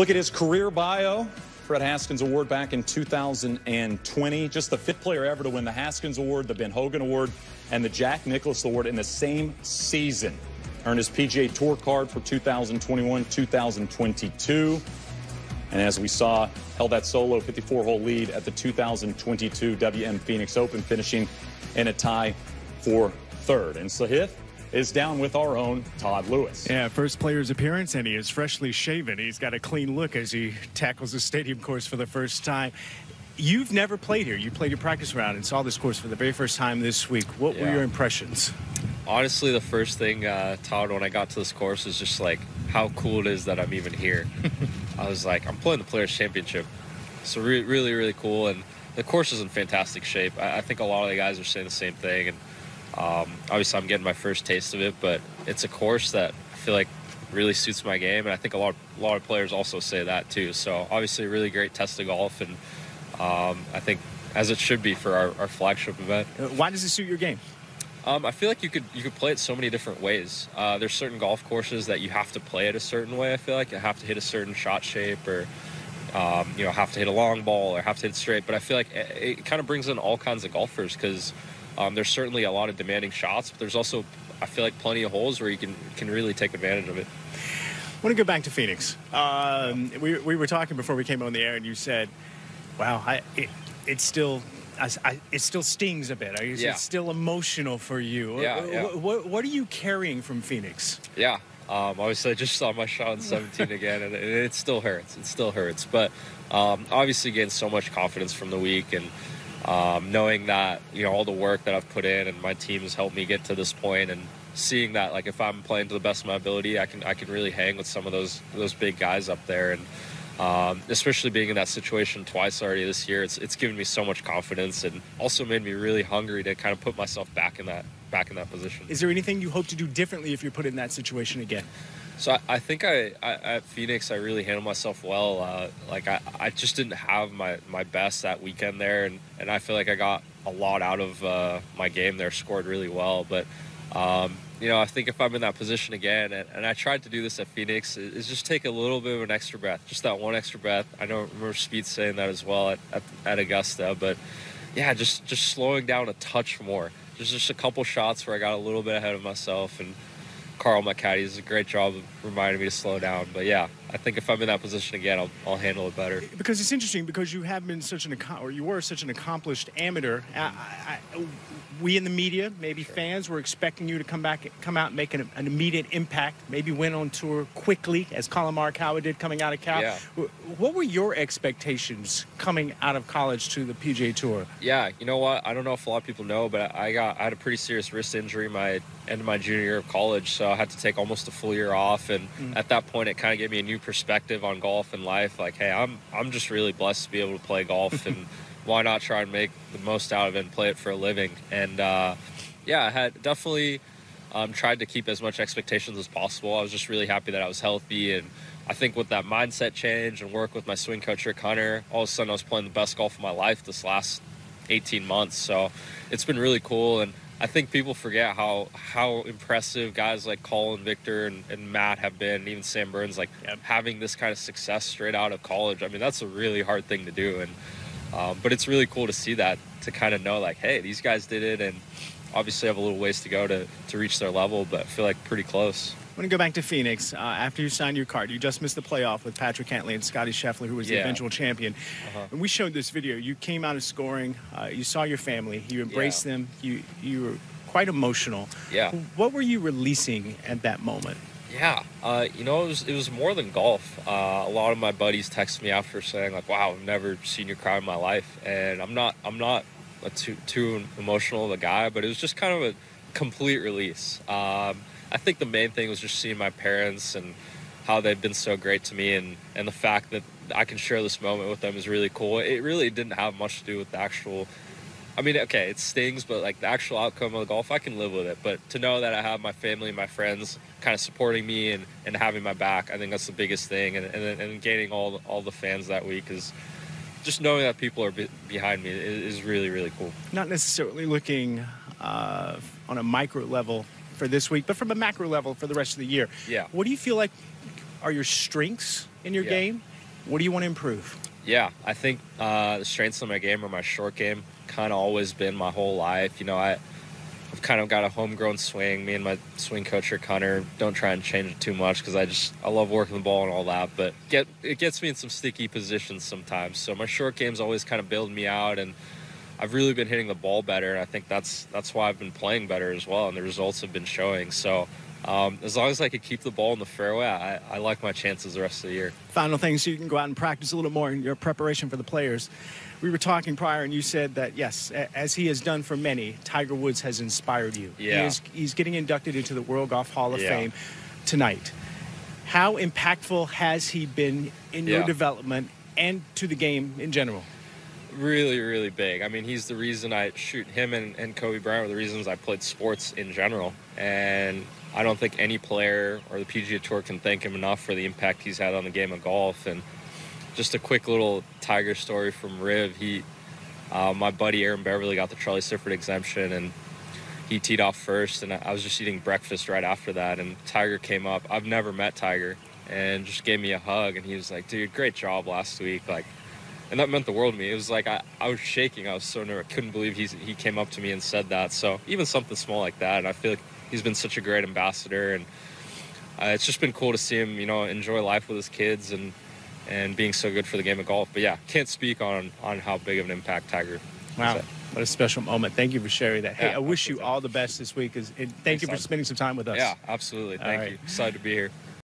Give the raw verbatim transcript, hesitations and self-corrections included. Look at his career bio. Fred Haskins Award back in two thousand twenty. Just the fifth player ever to win the Haskins Award, the Ben Hogan Award, and the Jack Nicklaus Award in the same season. Earned his P G A Tour card for two thousand twenty-one, two thousand twenty-two. And as we saw, held that solo fifty-four hole lead at the two thousand twenty-two W M Phoenix Open, finishing in a tie for third. And Sahith is down with our own Todd Lewis. Yeah, first player's appearance, and he is freshly shaven. He's got a clean look as he tackles the stadium course for the first time. You've never played here. You played your practice round and saw this course for the very first time this week. What yeah. were your impressions? Honestly, the first thing, uh, Todd, when I got to this course was just like how cool it is that I'm even here. I was like, I'm playing the Players Championship. So re really, really cool. And the course is in fantastic shape. I, I think a lot of the guys are saying the same thing. And um, obviously, I'm getting my first taste of it. But it's a course that I feel like really suits my game. And I think a lot, of, a lot of players also say that, too. So obviously, a really great test of golf. And um, I think as it should be for our, our flagship event. Why does it suit your game? Um, I feel like you could you could play it so many different ways. Uh, there's certain golf courses that you have to play it a certain way. I feel like you have to hit a certain shot shape, or um, you know, have to hit a long ball, or have to hit straight. But I feel like it, it kind of brings in all kinds of golfers, because um, there's certainly a lot of demanding shots, but there's also, I feel like, plenty of holes where you can can really take advantage of it. I want to go back to Phoenix. Um, we we were talking before we came on the air, and you said, "Wow, I, it, it's still." I, I, it still stings a bit. It's yeah. still emotional for you. Yeah, yeah. What, what, what are you carrying from Phoenix? Yeah, um, obviously I just saw my shot in seventeen again, and it, it still hurts. It still hurts. But um, obviously getting so much confidence from the week, and um, knowing that, you know, all the work that I've put in and my team has helped me get to this point, and seeing that, like, if I'm playing to the best of my ability, I can I can really hang with some of those those big guys up there. And Um, especially being in that situation twice already this year, it's it's given me so much confidence, and also made me really hungry to kind of put myself back in that back in that position. Is there anything you hope to do differently if you're put in that situation again? So I, I think I, I at Phoenix I really handled myself well. Uh, like I, I just didn't have my my best that weekend there, and and I feel like I got a lot out of uh, my game there, scored really well, but. Um, You know, I think if I'm in that position again, and, and I tried to do this at Phoenix, is just take a little bit of an extra breath, just that one extra breath. I know I remember Speed saying that as well at, at, at Augusta, but yeah, just, just slowing down a touch more. There's just a couple shots where I got a little bit ahead of myself, and Carl, my caddy, does a great job of reminding me to slow down. But yeah, I think if I'm in that position again, I'll, I'll handle it better. Because it's interesting, because you have been such an, or you were such an accomplished amateur. I, I, we in the media, maybe sure. fans, were expecting you to come back, come out and make an, an immediate impact, maybe win on tour quickly, as Colin Coward did coming out of Cal. Yeah. What were your expectations coming out of college to the P G A Tour? Yeah, you know what? I don't know if a lot of people know, but I got I had a pretty serious wrist injury my end of my junior year of college, so I had to take almost a full year off, and mm. at that point, it kind of gave me a new perspective on golf and life. Like, hey, I'm I'm just really blessed to be able to play golf, and why not try and make the most out of it and play it for a living? And uh, yeah, I had definitely um, tried to keep as much expectations as possible. I was just really happy that I was healthy, and I think with that mindset change and work with my swing coach Rick Hunter, all of a sudden I was playing the best golf of my life this last eighteen months. So it's been really cool, and I think people forget how how impressive guys like Colin, Victor, and, and Matt have been, even Sam Burns, like yep. having this kind of success straight out of college. I mean, that's a really hard thing to do, and um, but it's really cool to see that, to kind of know, like, hey, these guys did it, and obviously have a little ways to go to, to reach their level, but I feel like pretty close. I want to go back to Phoenix. Uh, after you signed your card, you just missed the playoff with Patrick Cantlay and Scotty Scheffler, who was the yeah. eventual champion. Uh-huh. And we showed this video. You came out of scoring. Uh, you saw your family. You embraced yeah. them. You you were quite emotional. Yeah. What were you releasing at that moment? Yeah. Uh, you know, it was it was more than golf. Uh, a lot of my buddies text me after saying, like, "Wow, I've never seen you cry in my life." And I'm not I'm not a too too emotional of a guy, but it was just kind of a complete release. Um, I think the main thing was just seeing my parents and how they've been so great to me, and, and the fact that I can share this moment with them is really cool. It really didn't have much to do with the actual, I mean, okay, it stings, but like the actual outcome of the golf, I can live with it. But to know that I have my family and my friends kind of supporting me and, and having my back, I think that's the biggest thing. And, and, and gaining all the, all the fans that week is just knowing that people are be behind me is really, really cool. Not necessarily looking uh, on a micro level for this week, but from a macro level for the rest of the year. Yeah. What do you feel like are your strengths in your yeah. game, What do you want to improve? Yeah, I think uh, the strengths of my game are my short game. Kind of always been my whole life. You know, I, I've kind of got a homegrown swing. Me and my swing coach, Rick Hunter, don't try and change it too much because I just I love working the ball and all that. But get it gets me in some sticky positions sometimes. So my short game's always kind of build me out, and I've really been hitting the ball better. And I think that's that's why I've been playing better as well, and the results have been showing. So. Um, as long as I could keep the ball in the fairway, I, I like my chances the rest of the year. Final thing, so you can go out and practice a little more in your preparation for the Players. We were talking prior, and you said that, yes, as he has done for many, Tiger Woods has inspired you. Yeah. He is, he's getting inducted into the World Golf Hall of yeah. Fame tonight. How impactful has he been in yeah. your development and to the game in general? Really, really big. I mean, he's the reason I shoot him and, and Kobe Bryant were the reasons I played sports in general. And I don't think any player or the P G A Tour can thank him enough for the impact he's had on the game of golf. And just a quick little Tiger story from Riv. He, uh, my buddy Aaron Beverly got the Charlie Sifford exemption, and he teed off first, and I was just eating breakfast right after that, and Tiger came up. I've never met Tiger, and just gave me a hug, and he was like, dude, great job last week. Like, and that meant the world to me. It was like I, I was shaking. I was so nervous. I couldn't believe he's, he came up to me and said that. So even something small like that, and I feel like he's been such a great ambassador, and uh, it's just been cool to see him, you know, enjoy life with his kids and and being so good for the game of golf. But yeah, can't speak on on how big of an impact Tiger. Wow, is what a special moment. Thank you for sharing that. Hey, yeah, I wish you all the best this week. Is thank Thanks you for time. spending some time with us. Yeah, absolutely. Thank all you. Right. Excited to be here.